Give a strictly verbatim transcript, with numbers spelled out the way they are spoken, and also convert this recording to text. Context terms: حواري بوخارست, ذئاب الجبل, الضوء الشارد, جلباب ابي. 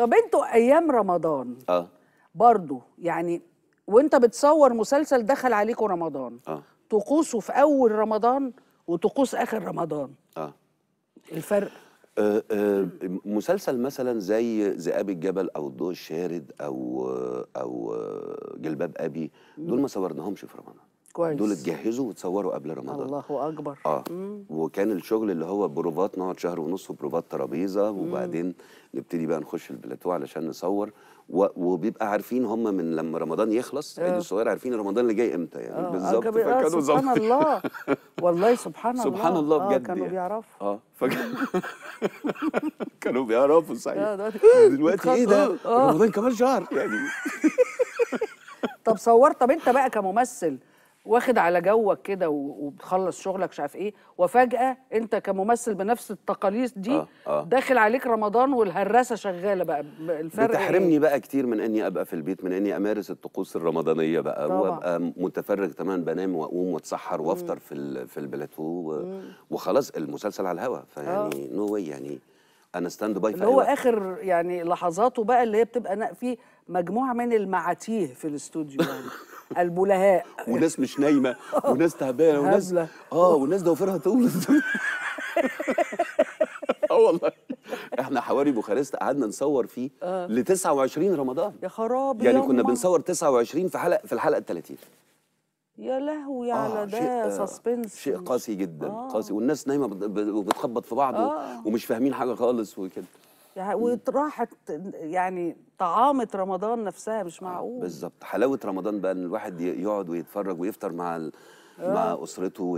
طب انتوا ايام رمضان اه برضه يعني وانت بتصور مسلسل دخل عليكم رمضان اه طقوسه في اول رمضان وطقوس اخر رمضان اه الفرق آه آه مسلسل مثلا زي ذئاب الجبل او الضوء الشارد او او جلباب ابي دول ما صورناهمش في رمضان كويس. دول اتجهزوا وتصوروا قبل رمضان. الله اكبر. اه مم. وكان الشغل اللي هو بروفات، نقعد شهر ونص وبروفات ترابيزه وبعدين نبتدي بقى نخش البلاتو علشان نصور، وبيبقى عارفين هم من لما رمضان يخلص العيد الصغير عارفين رمضان اللي جاي امتى يعني بالظبط. فكانوا ظبط. سبحان الله والله سبحان الله سبحان الله بجد. اه كانوا بيعرفوا اه كانوا بيعرفوا صحيح. دلوقتي ايه ده؟ رمضان كمان شهر يعني. طب صورت، طب انت بقى كممثل واخد على جوك كده وبتخلص شغلك مش عارف ايه، وفجأة انت كممثل بنفس التقاليد دي آه آه. داخل عليك رمضان والهرسة شغالة بقى، الفرق بتحرمني إيه؟ بقى كتير من اني ابقى في البيت، من اني امارس الطقوس الرمضانية بقى طبعا. وابقى متفرج تماما، بنام واقوم واتسحر وافطر في في البلاتو وخلاص المسلسل على الهوا، فيعني آه. نو واي يعني انا ستاند باي اللي هو اخر يعني لحظاته بقى اللي هي بتبقى في مجموعه من المعاتيه في الاستوديو يعني البلهاء وناس مش نايمه وناس تعبانه وناس اه وناس ضوافرها طولت اه والله احنا حواري بوخارست قعدنا نصور فيه آه. ل تسعة وعشرين رمضان. يا خرابي يعني كنا بنصور تسعة وعشرين في حلقه في الحلقه الثلاثين. يا لهوي على آه ده سسبنس، شيء قاسي جدا آه. قاسي، والناس نايمه وبتخبط في بعض آه. ومش فاهمين حاجه خالص وكده يعني، وراحت يعني طعامه رمضان نفسها مش معقول آه. بالظبط حلاوه رمضان بقى ان الواحد يقعد ويتفرج ويفطر مع آه. مع اسرته.